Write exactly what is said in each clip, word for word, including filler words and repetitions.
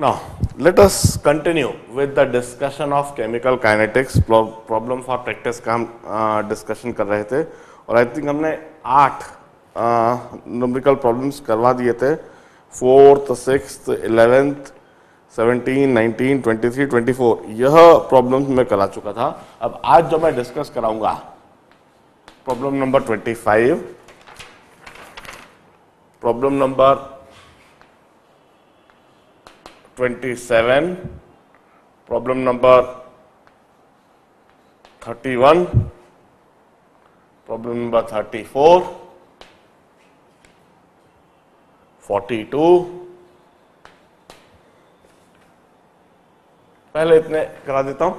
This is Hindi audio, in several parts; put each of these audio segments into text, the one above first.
Now, let us continue with the discussion of chemical kinetics. Problems for practice का हम uh, discussion कर रहे थे और आई थिंक हमने आठ न्यूमेरिकल प्रॉब्लम्स करवा दिए थे, fourth, sixth, eleventh, seventeen, nineteen, twenty three, twenty four, यह प्रॉब्लम्स मैं करा चुका था। अब आज जो मैं डिस्कस कराऊंगा problem number twenty five, problem number twenty seven, problem number thirty one, problem number thirty four, forty two. पहले इतने करा देता हूं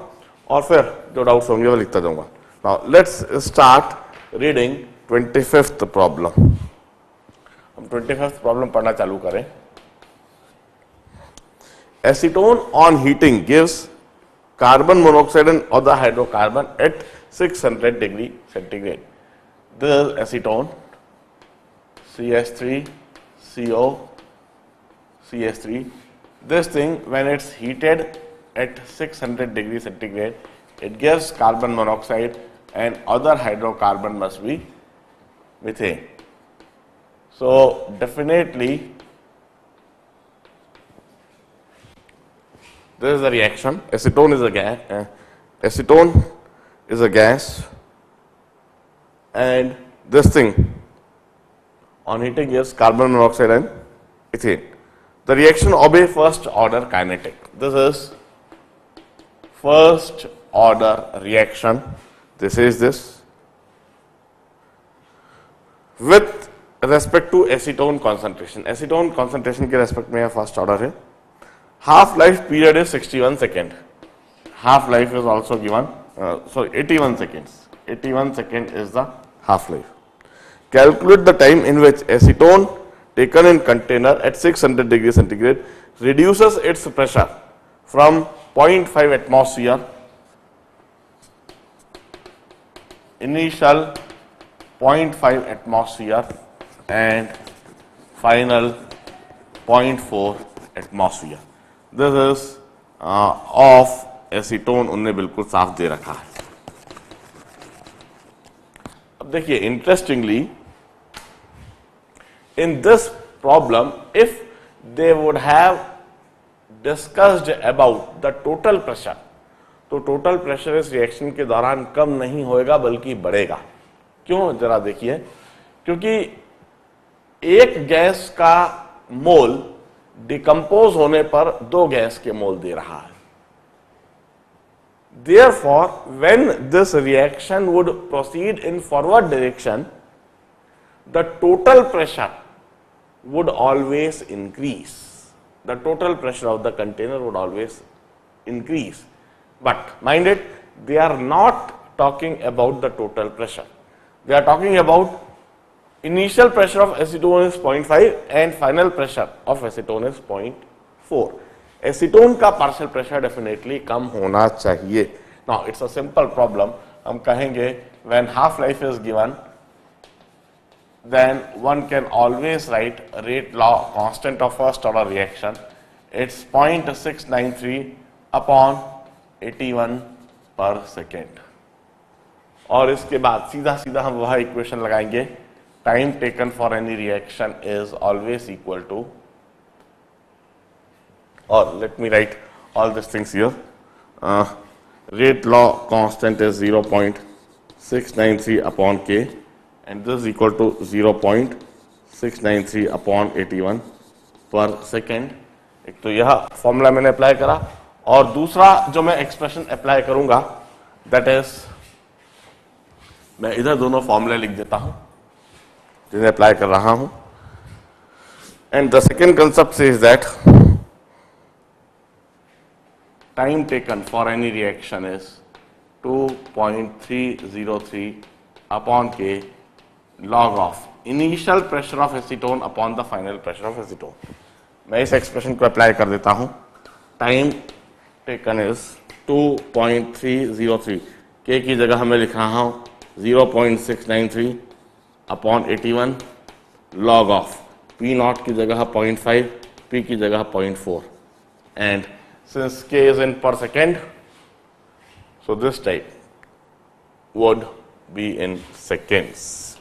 और फिर जो डाउट्स होंगे वो लिखता जाऊंगा। Now let's start reading twenty fifth problem. हम ट्वेंटी फिफ्थ प्रॉब्लम पढ़ना चालू करें। Acetone on heating gives carbon monoxide and other hydrocarbon at six hundred degree centigrade. This acetone C H three C O C H three. This thing, when it's heated at six hundred degree centigrade, it gives carbon monoxide and other hydrocarbon must be methane. So definitely, this is the reaction. Acetone is a gas. Uh, acetone is a gas, and this thing on heating gives carbon monoxide and ethane. The reaction obeys first order kinetic. This is first order reaction. This is this with respect to acetone concentration. Acetone concentration के respect में यह first order है. Half life period is sixty-one second. Half life is also given. Uh, sorry, eighty-one seconds. eighty-one second is the half life. Calculate the time in which acetone taken in container at six hundred degree centigrade reduces its pressure from zero point five atmosphere initial zero point five atmosphere and final zero point four atmosphere. This is of acetone, उन्हें बिल्कुल साफ दे रखा है। अब देखिए, interestingly in this problem if they would have discussed about the total pressure, तो टोटल प्रेशर इस रिएक्शन के दौरान कम नहीं होएगा बल्कि बढ़ेगा। क्यों, जरा देखिए, क्योंकि एक गैस का मोल डिकम्पोज होने पर दो गैस के मोल दे रहा है। Therefore, when this reaction would proceed in forward direction, the total pressure would always increase. The total pressure of the container would always increase. But mind it, they are not talking about the total pressure. They are talking about initial pressure of acetone is zero point five and final pressure of acetone is zero point four. Acetone का partial pressure definitely कम होना चाहिए। Now it's a simple problem. हम कहेंगे when half life is given, then one can always write rate law constant of first order reaction. It's zero point six nine three upon eighty-one per second. और इसके बाद सीधा सीधा हम वह equation लगाएंगे. Time taken for any reaction is always equal to, or let me write all these things here. Uh, rate law constant is zero point six nine three upon K, and this is equal to zero point six nine three upon eighty-one per second. एक तो यह formula मैंने apply करा, और दूसरा जो मैं expression apply करूँगा, that is, मैं इधर दोनों formula लिख देता हूँ जिन्हें अप्लाई कर रहा हूं। एंड द सेकेंड कंसेप्ट से is that time taken for any reaction is two point three zero three upon k log of initial pressure of acetone upon the final pressure of acetone. मैं इस एक्सप्रेशन को अप्लाई कर देता हूं। Time taken is two point three zero three, k की जगह हमें लिख रहा हूं zero point six nine three upon eighty one log of P naught की जगह पॉइंट फाइव, पी की जगह point four and since K is in per second, so this type would be in seconds.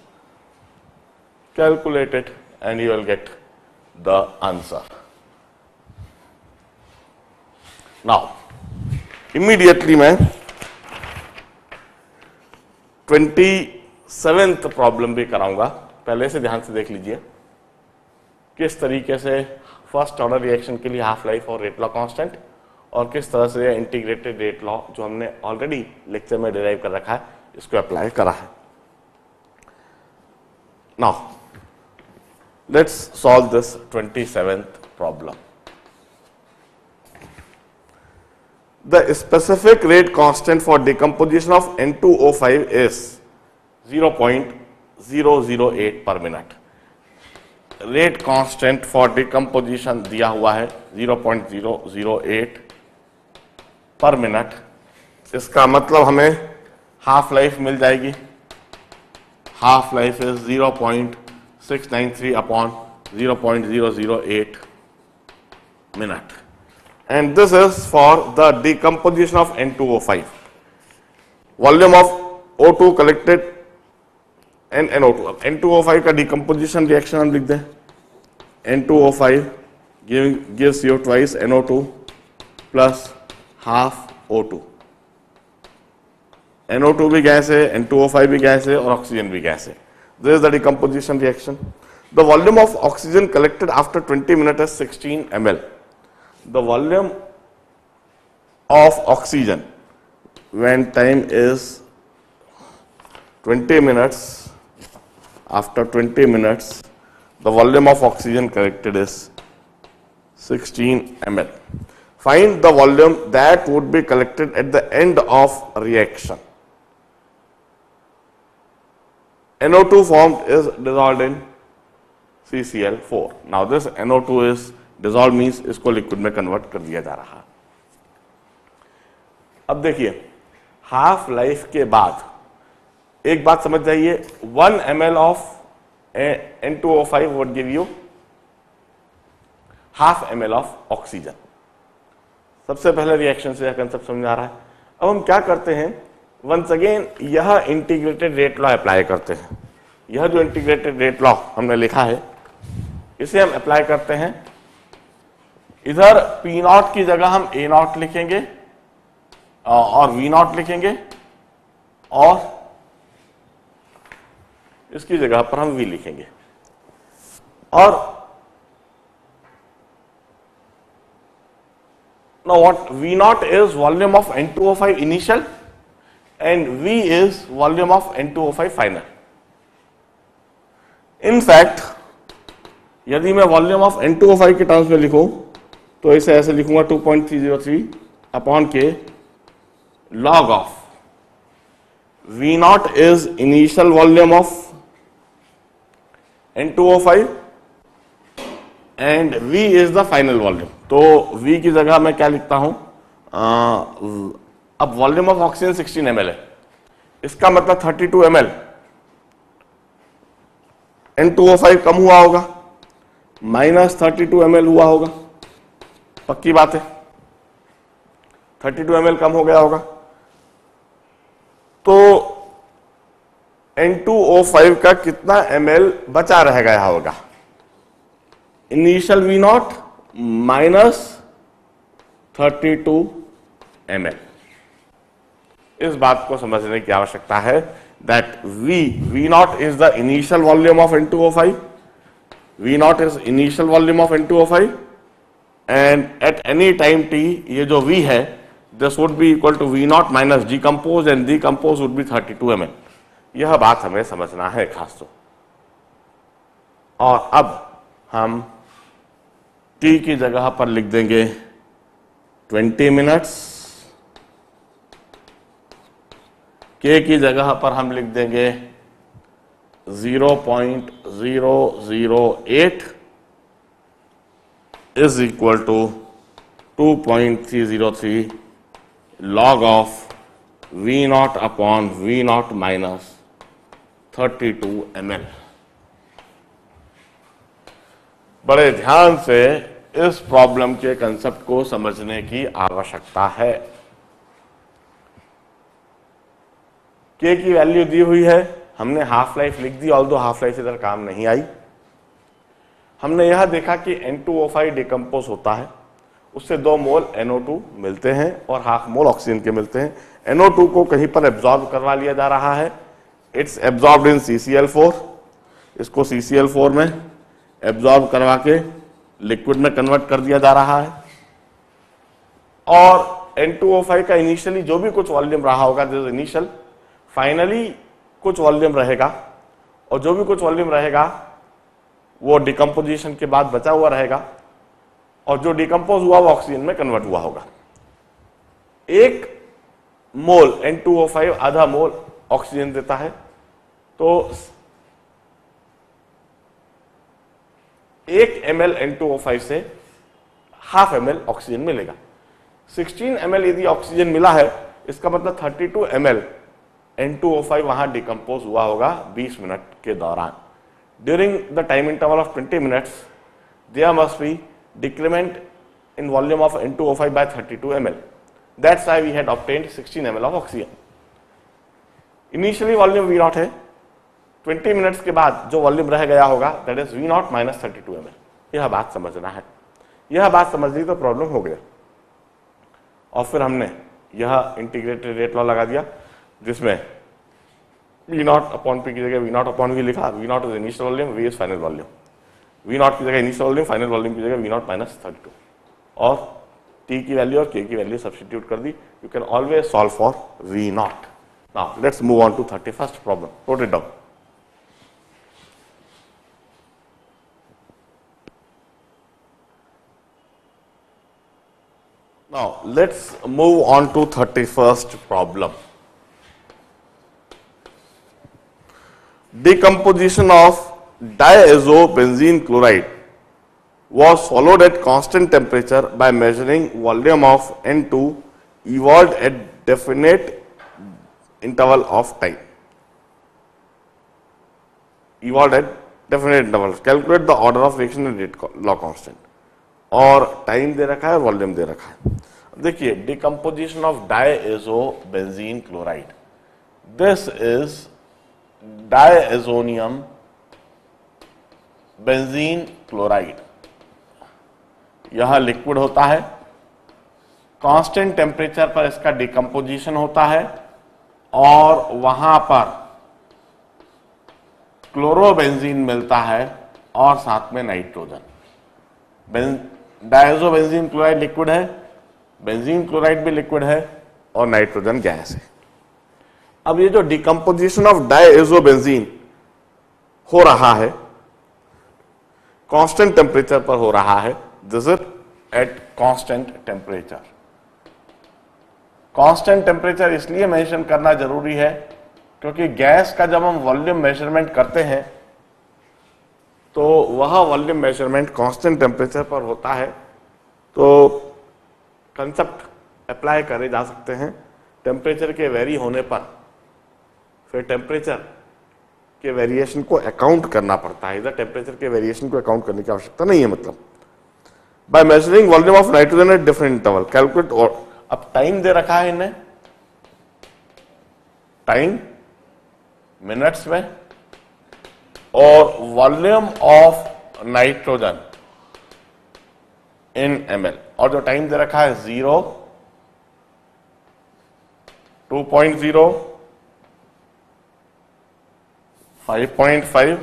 Calculate it and you will get the answer. Now, immediately मैं सत्ताईसवीं प्रॉब्लम भी कराऊंगा, पहले से ध्यान से देख लीजिए किस तरीके से फर्स्ट ऑर्डर रिएक्शन के लिए हाफ लाइफ और रेट लॉ कांस्टेंट और किस तरह से इंटीग्रेटेड रेट लॉ जो हमने ऑलरेडी लेक्चर में डिराइव कर रखा है इसको अप्लाई करा है. नाउ लेट्स सॉल्व दिस सत्ताईसवीं problem. The specific rate constant for decomposition of N two O five is zero point zero zero eight per minute. Rate constant for decomposition दिया हुआ है zero point zero zero eight per minute. इसका मतलब हमें half life मिल जाएगी. Half life is zero point six nine three upon zero point zero zero eight minute. And this is for the decomposition of N two O five. Volume of O two collected and N O two. N two O five का decomposition reaction हम लिख दें. N two O five giving gives you twice N O two plus half O two. N O two भी गैस है, N two O five भी गैस है और ऑक्सीजन भी गैस है. This is the decomposition reaction. The volume of oxygen collected after twenty minutes is sixteen milliliters. The volume of oxygen when time is twenty minutes, after twenty minutes the volume of oxygen collected is sixteen milliliters. Find the volume that would be collected at the end of reaction. N O two formed is dissolved in C C l four. Now this N O two is dissolve means इसको लिक्विड में कन्वर्ट कर दिया जा रहा है. अब देखिए हाफ लाइफ के बाद एक बात समझ जाइए, one m l of N two O five would give you half m l of oxygen. सबसे पहले रिएक्शन से यह कंसेप्ट समझ आ रहा है. अब हम क्या करते हैं, वंस अगेन यह इंटीग्रेटेड रेट लॉ अप्लाई करते हैं. यह जो इंटीग्रेटेड रेट लॉ हमने लिखा है इसे हम अप्लाई करते हैं. इधर पी नॉट की जगह हम ए नॉट लिखेंगे और वी नॉट लिखेंगे और इसकी जगह पर हम वी लिखेंगे और now what V naught is volume of N two O five initial and V is volume of N two O five final. In fact यदि मैं volume of N two O five के टर्म्स में लिखूं तो इसे ऐसे लिखूंगा two point three zero three upon k log of V naught is initial volume of N two O five and V is the final volume. तो V की जगह मैं क्या लिखता हूं, अब volume of oxygen sixteen milliliters है, इसका मतलब thirty two milliliters N two O five कम हुआ होगा, minus thirty two m l हुआ होगा, पक्की बात है थर्टी टू एम एल कम हो गया होगा. तो N two O five का कितना एम एल बचा रह गया होगा, initial V naught minus thirty two m l. इस बात को समझने की आवश्यकता है that V V naught is the initial volume of N two O five. V naught is initial volume of N two O five and at any time t, ये जो V है, this would be equal to V naught minus decompose and decompose would be thirty two milliliters. यह बात हमें समझना है खास तो. और अब हम t की जगह पर लिख देंगे twenty minutes, k की जगह पर हम लिख देंगे zero point zero zero eight is equal to two point three zero three log of V naught upon V naught minus thirty two milliliters. बड़े ध्यान से इस प्रॉब्लम के कंसेप्ट को समझने की आवश्यकता है। के की वैल्यू दी हुई है, हमने हाफ लाइफ लिख दी, ऑल्दो हाफ लाइफ इधर काम नहीं आई। हमने यह देखा कि N two O five decompose होता है, उससे दो मोल एन ओ टू मिलते हैं और हाफ मोल ऑक्सीजन के मिलते हैं। एन ओ टू को कहीं पर एब्जॉर्ब करवा लिया जा रहा है, it's absorb in C C L four, इसको सी सी एल फोर में एब्जॉर्ब करवा के लिक्विड में कन्वर्ट कर दिया जा रहा है। और एन टू ओ फाइव का इनिशियली जो भी कुछ वॉल्यूम रहा होगा, दिस इनिशियल, फाइनली कुछ वॉल्यूम रहेगा और जो भी कुछ वॉल्यूम रहेगा वो डिकम्पोजिशन के बाद बचा हुआ रहेगा और जो डिकम्पोज हुआ वो ऑक्सीजन में कन्वर्ट हुआ होगा। एक mole N two O five आधा मोल ऑक्सीजन देता है, तो एक m l N two O five से हाफ एम एल ऑक्सीजन मिलेगा। सोलह एम एल यदि ऑक्सीजन मिला है, इसका मतलब बत्तीस m l N two O five वहां डिकम्पोज हुआ होगा बीस मिनट के दौरान। During the time interval of twenty minutes there must be decrement in volume of N two O five by thirty-two m l. That's why we had obtained sixteen m l of oxygen. Initially volume V naught है, twenty minutes के बाद जो volume रह गया होगा that is V naught minus thirty-two m l. यह बात समझना है, यह बात समझ ली तो प्रॉब्लम हो गया। और फिर हमने यह इंटीग्रेटेड रेट लॉ लगा दिया, जिसमें V naught upon P की जगह V naught upon V लिखा। V naught is initial volume, V is final volume. V naught की जगह इनिशियल वॉल्यूम, फाइनल वॉल्यूम की जगह V naught minus thirty two, और टी की वैल्यू और के की वैल्यू सब्स्टिट्यूट कर दी। You can always solve for V naught. Now let's move on to thirty first problem, note it down. Now let's move on to thirty first problem. Decomposition of diazo benzene chloride was followed at constant temperature by measuring volume of N two evolved at definite interval of time. Evolved at definite intervals. Calculate the order of reaction and rate law constant. और time दे रखा है, volume दे रखा है। देखिए decomposition of diazo benzene chloride. This is diazonium benzene chloride. यह लिक्विड होता है, कांस्टेंट टेम्परेचर पर इसका डिकम्पोजिशन होता है और वहां पर क्लोरोबेंजीन मिलता है और साथ में nitrogen. Diazo benzene chloride liquid है, बेंजीन क्लोराइड भी लिक्विड है और नाइट्रोजन गैस है। अब ये जो डिकम्पोजिशन ऑफ डायज़ो बेंजीन हो रहा है कांस्टेंट टेम्परेचर पर हो रहा है, this is at constant temperature. Constant temperature इसलिए मेंशन करना जरूरी है क्योंकि गैस का जब हम वॉल्यूम मेजरमेंट करते हैं तो वह वॉल्यूम मेजरमेंट कांस्टेंट टेम्परेचर पर होता है, तो कंसेप्ट अप्लाई करे जा सकते हैं। टेम्परेचर के वेरी होने पर फिर टेम्परेचर के वेरिएशन को अकाउंट करना पड़ता है, इधर टेम्परेचर के वेरिएशन को अकाउंट करने की आवश्यकता नहीं है। मतलब by measuring volume of nitrogen at different interval calculate. और अब टाइम दे रखा है इन्हें, टाइम मिनट्स में, और volume of nitrogen in ml, और जो टाइम दे रखा है zero, two point zero, five point five,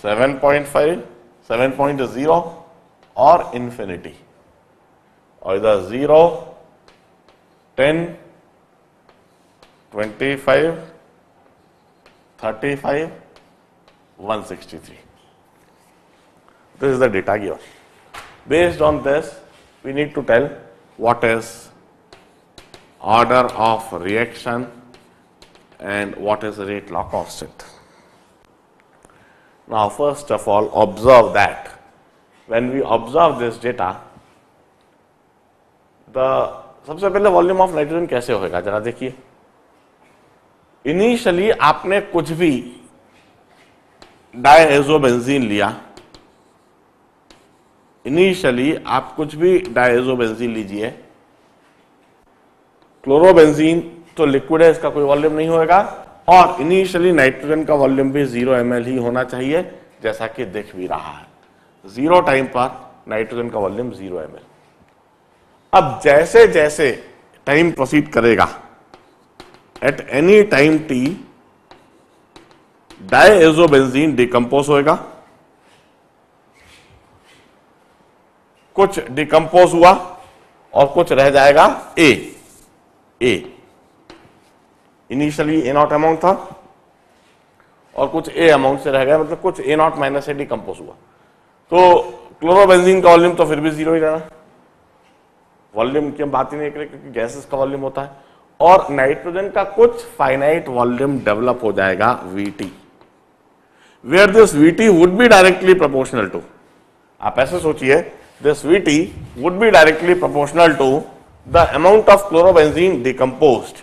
seven point five, seven point zero और इंफिनिटी। और इधर zero, ten, twenty five, thirty five, one sixty three. This is the data given. Based on this, we need to tell what is order of reaction and what is the rate law constant. Now first of all, observe that when we observe this data, the सबसे पहले वॉल्यूम ऑफ नाइट्रोजन कैसे होएगा जरा देखिए। इनिशियली आपने कुछ भी डायज़ोबेंजीन लिया, इनिशियली आप कुछ भी डायज़ो बेंजीन लीजिए, क्लोरोबेंजीन तो लिक्विड है, इसका कोई वॉल्यूम नहीं होगा और इनिशियली नाइट्रोजन का वॉल्यूम भी जीरो एम एल ही होना चाहिए, जैसा कि देख भी रहा है जीरो टाइम पर नाइट्रोजन का वॉल्यूम जीरो एम एल। अब जैसे जैसे टाइम प्रोसीड करेगा at any time T diazo benzene decompose होएगा, कुछ डिकम्पोज हुआ और कुछ रह जाएगा a a initially a naught amount था और कुछ ए अमाउंट से रह गया, मतलब कुछ a naught minus a decompose हुआ। तो क्लोरोबेंजीन का वॉल्यूम तो फिर भी जीरो ही रहना, वॉल्यूम की हम बात ही नहीं करें क्योंकि गैसेस का वॉल्यूम होता है, और नाइट्रोजन का कुछ फाइनाइट वॉल्यूम डेवलप हो जाएगा VT, where this VT would be directly proportional to, आप ऐसे सोचिए this VT would be directly proportional to the amount of chlorobenzene decomposed,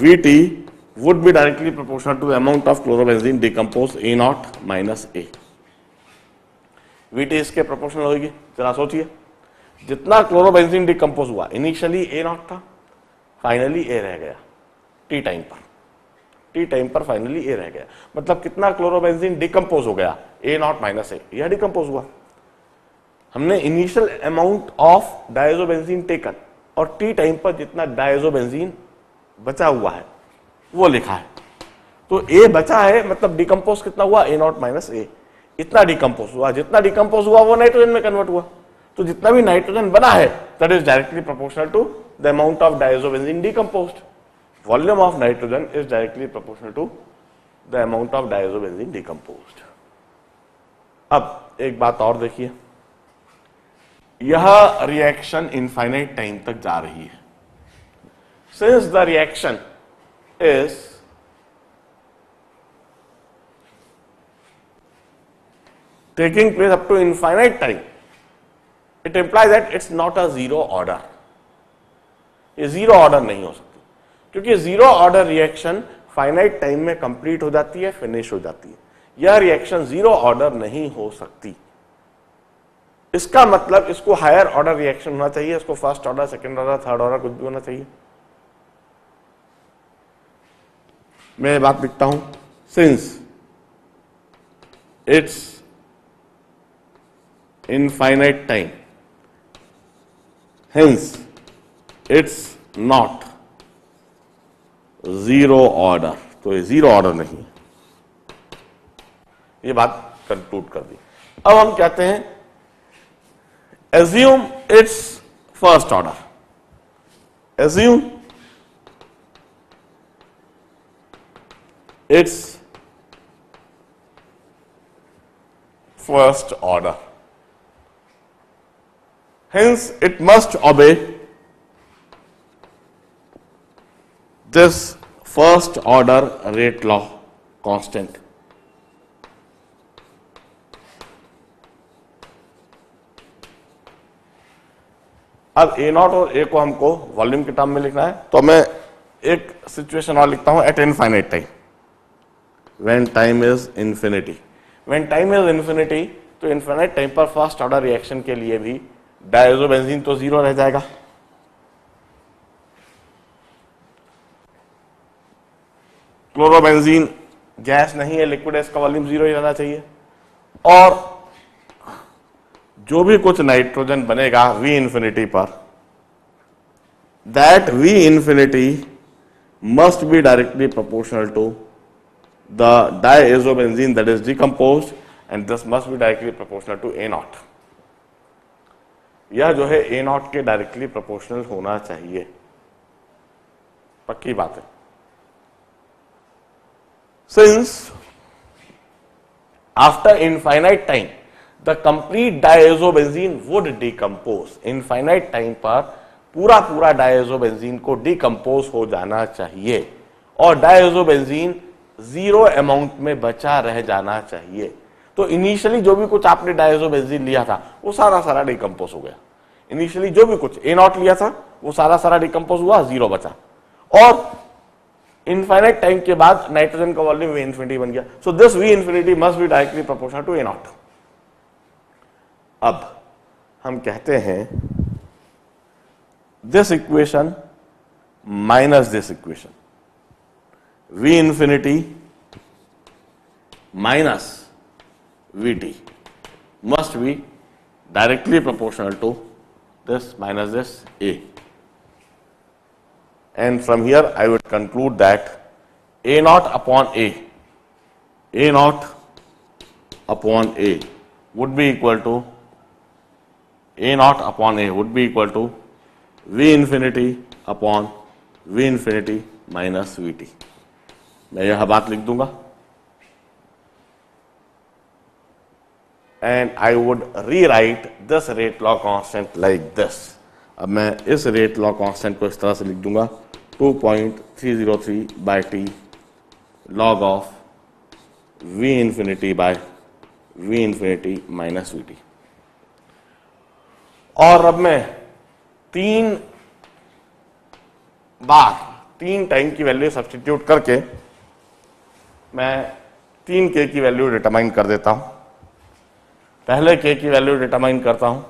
VT would be directly proportional to the amount of chlorobenzene decompose a naught minus a. VT इसके प्रोपोर्शनल होगी, जरा सोचिए जितना क्लोरोबेंजीन डिकम्पोज हुआ इनिशियली ए नॉट था, फाइनली ए रह गया टी टाइम पर, टी टाइम पर फाइनली ए रह गया, मतलब कितना क्लोरोबेंजीन डिकम्पोज हो गया ए नॉट माइनस ए, यह डिकम्पोज हुआ। हमने initial amount of diazo benzene taken और टी टाइम पर जितना डायज़ो बेंजीन बचा हुआ है वो लिखा है, तो ए बचा है मतलब डिकम्पोज कितना हुआ ए नॉट माइनस ए, इतना डिकम्पोज हुआ, जितना डिकम्पोज हुआ वो नाइट्रोजन में कन्वर्ट हुआ, तो जितना भी नाइट्रोजन बना है that is directly proportional to the amount of diazo benzene decomposed, volume of nitrogen is directly proportional to the amount of diazo benzene decomposed. अब एक बात और देखिए, यह रिएक्शन इनफाइनाइट टाइम तक जा रही है, since the reaction is taking place up to infinite time, it implies that it's not a zero order, ये जीरो ऑर्डर नहीं हो सकती क्योंकि zero order reaction finite time में कंप्लीट हो जाती है, फिनिश हो जाती है, यह रिएक्शन जीरो ऑर्डर नहीं हो सकती। इसका मतलब इसको हायर ऑर्डर रिएक्शन होना चाहिए, इसको first order, second order, third order कुछ भी होना चाहिए। मैं बात लिखता हूं, since it's infinite time, hence it's not zero order, तो ये जीरो ऑर्डर नहीं है, ये बात कंक्लूड कर दी। अब हम कहते हैं Assume it's first order. Assume it's first order. Hence, it must obey this first order rate law constant. अब ए नॉट और ए को हमको वॉल्यूम के टर्म में लिखना है, तो मैं एक सिचुएशन और लिखता हूं, at infinite time, when time is infinity, when time is infinity तो इनफाइनाइट टाइम पर फर्स्ट ऑर्डर रिएक्शन के लिए भी डायज़ो बेंजीन तो जीरो रह जाएगा, क्लोरोबेंजीन गैस नहीं है, लिक्विड है, इसका वॉल्यूम जीरो ही रहना चाहिए, और जो भी कुछ नाइट्रोजन बनेगा V इन्फिनिटी पर, that V infinity must be directly proportional to the diazo benzene that is decomposed and this must be directly proportional to a naught, यह जो है ए नॉट के डायरेक्टली प्रोपोर्शनल होना चाहिए, पक्की बात है। Since after infinite time the complete diazo benzene would decompose, infinite time पर पूरा पूरा डायज़ो बेंजीन को डिकम्पोज हो जाना चाहिए और डायज़ो बेंजीन जीरो अमाउंट में बचा रह जाना चाहिए, तो इनिशियली जो भी कुछ आपने डायज़ो बेंजीन लिया था वो सारा सारा डिकम्पोज हो गया, इनिशियली जो भी कुछ ए नॉट लिया था वो सारा सारा डिकम्पोज हुआ, जीरो बचा, और इनफाइनाइट टाइम के बाद नाइट्रोजन का वॉल्यूम वी इन्फिनिटी बन गया, so this V infinity must be directly proportional to a naught. अब हम कहते हैं this equation minus this equation, V infinity minus V T must be directly proportional to this minus this A. And from here I would conclude that A naught upon A, A naught upon A would be equal to A naught upon A would be equal to V infinity upon V infinity minus V T. मैं यह बात लिख दूंगा and I would rewrite this rate law constant like this. अब मैं इस rate law constant को इस तरह से लिख दूंगा two point three zero three by T log of V infinity by V infinity minus V T. और अब मैं तीन बार तीन टाइम की वैल्यू सब्सटीट्यूट करके मैं तीन के की वैल्यू डिटरमाइन कर देता हूं. पहले के की वैल्यू डिटरमाइन करता हूं,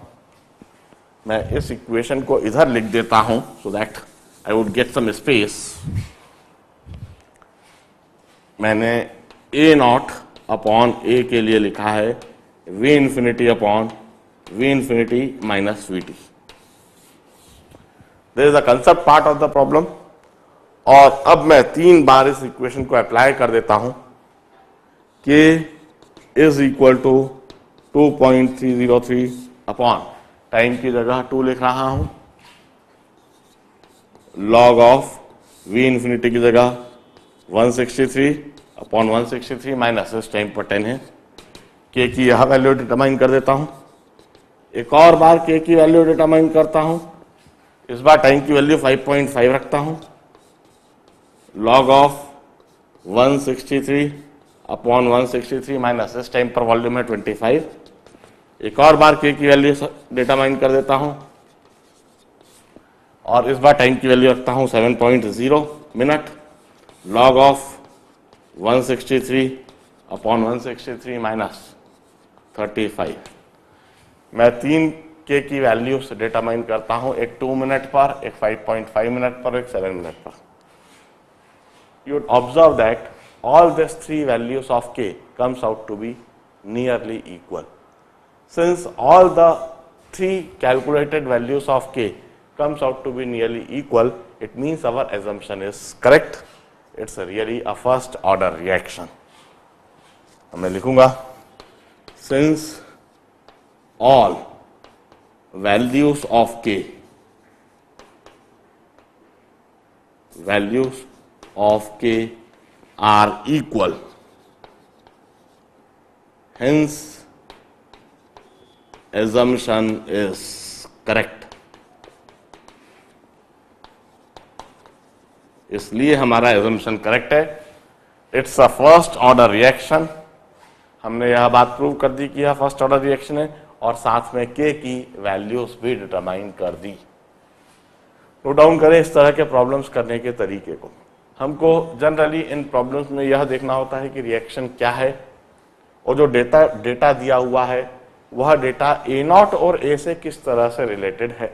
मैं इस इक्वेशन को इधर लिख देता हूं so that I would get some space. मैंने ए नॉट अपॉन ए के लिए लिखा है V infinity upon V infinity minus V T. There is a concept part of the problem. और अब मैं तीन बार इस इक्वेशन को अप्लाई कर देता हूं कि is equal to two point three zero three upon time की जगह टू लिख रहा हूं log ऑफ v इंफिनिटी की जगह one sixty three upon one sixty three minus इस टाइम पर टेन है. k की यह वैल्यू डिटरमाइन कर देता हूं. एक और बार k की वैल्यू डिटरमाइन करता हूं. इस बार टाइम की वैल्यू फाइव पॉइंट फाइव रखता हूं. log of one sixty three upon one sixty three minus इस टाइम पर वॉल्यूम है ट्वेंटी फाइव. एक और बार के की वैल्यू डिटरमाइन कर देता हूं और इस बार टाइम की वैल्यू रखता हूं seven point zero minute. log of one sixty three upon one sixty three minus thirty five. मैं तीन के की वैल्यू से डिटरमाइन करता हूं, एक टू मिनट पर, एक फाइव पॉइंट फाइव मिनट पर, एक सेवन मिनट पर. You observe that all these three values of k comes out to be nearly equal. Since all the three calculated values of k comes out to be nearly equal, it means our assumption is correct. It's really a first order reaction. मैं लिखूंगा since all values of k values of k are equal, hence assumption is correct. इसलिए हमारा assumption correct है. It's a first order reaction. हमने यह बात प्रूव कर दी कि यह first order reaction है और साथ में k की values भी determine कर दी. Note down करें इस तरह के problems करने के तरीके को. हमको जनरली इन प्रॉब्लम्स में यह देखना होता है कि रिएक्शन क्या है और जो डेटा डेटा दिया हुआ है वह डेटा ए नॉट और ए से किस तरह से रिलेटेड है.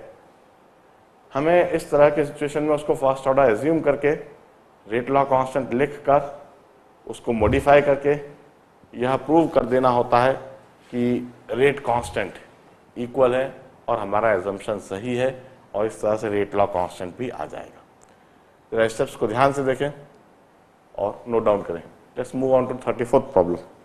हमें इस तरह के सिचुएशन में उसको फर्स्ट ऑर्डर एज्यूम करके रेट लॉ कांस्टेंट लिख कर उसको मॉडिफाई करके यह प्रूव कर देना होता है कि रेट कांस्टेंट इक्वल है और हमारा एजम्पशन सही है और इस तरह से रेट लॉ कांस्टेंट भी आ जाएगा. स्टेप्स को ध्यान से देखें और नोट डाउन करें. Let's move on to thirty fourth problem.